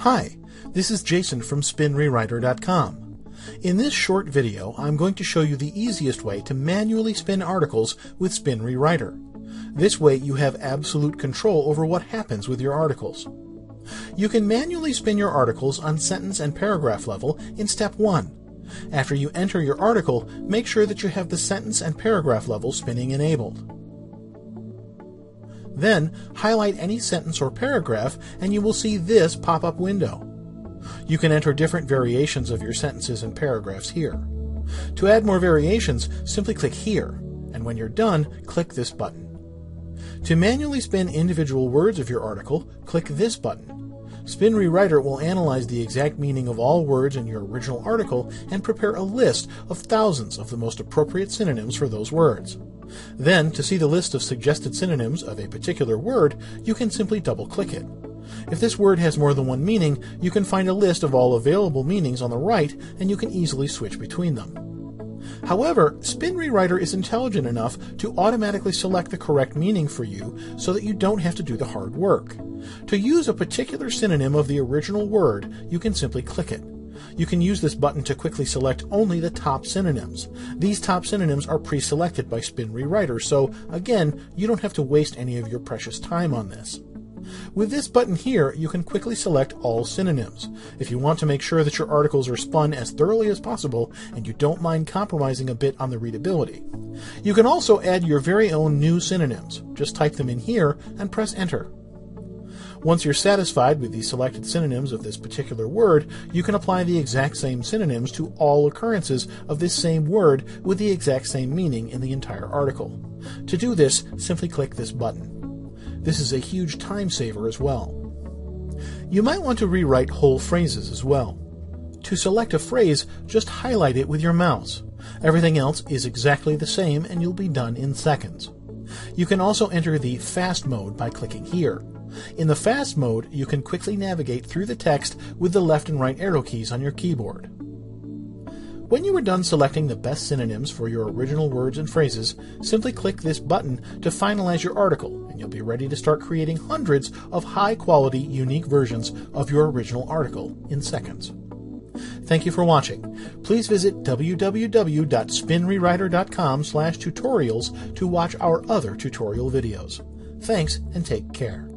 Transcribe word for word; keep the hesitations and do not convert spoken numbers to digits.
Hi, this is Jason from spin rewriter dot com. In this short video, I'm going to show you the easiest way to manually spin articles with Spin Rewriter. This way you have absolute control over what happens with your articles. You can manually spin your articles on sentence and paragraph level in step one. After you enter your article, make sure that you have the sentence and paragraph level spinning enabled. Then, highlight any sentence or paragraph and you will see this pop-up window. You can enter different variations of your sentences and paragraphs here. To add more variations, simply click here, and when you're done, click this button. To manually spin individual words of your article, click this button. Spin Rewriter will analyze the exact meaning of all words in your original article and prepare a list of thousands of the most appropriate synonyms for those words. Then, to see the list of suggested synonyms of a particular word, you can simply double-click it. If this word has more than one meaning, you can find a list of all available meanings on the right, and you can easily switch between them. However, Spin Rewriter is intelligent enough to automatically select the correct meaning for you so that you don't have to do the hard work. To use a particular synonym of the original word, you can simply click it. You can use this button to quickly select only the top synonyms. These top synonyms are pre-selected by Spin Rewriter, so again, you don't have to waste any of your precious time on this. With this button here, you can quickly select all synonyms. If you want to make sure that your articles are spun as thoroughly as possible and you don't mind compromising a bit on the readability. You can also add your very own new synonyms. Just type them in here and press enter. Once you're satisfied with the selected synonyms of this particular word, you can apply the exact same synonyms to all occurrences of this same word with the exact same meaning in the entire article. To do this, simply click this button. This is a huge time saver as well. You might want to rewrite whole phrases as well. To select a phrase, just highlight it with your mouse. Everything else is exactly the same and you'll be done in seconds. You can also enter the fast mode by clicking here. In the fast mode, you can quickly navigate through the text with the left and right arrow keys on your keyboard. When you are done selecting the best synonyms for your original words and phrases, simply click this button to finalize your article, and you'll be ready to start creating hundreds of high-quality, unique versions of your original article in seconds. Thank you for watching. Please visit w w w dot spin rewriter dot com slash tutorials to watch our other tutorial videos. Thanks, and take care.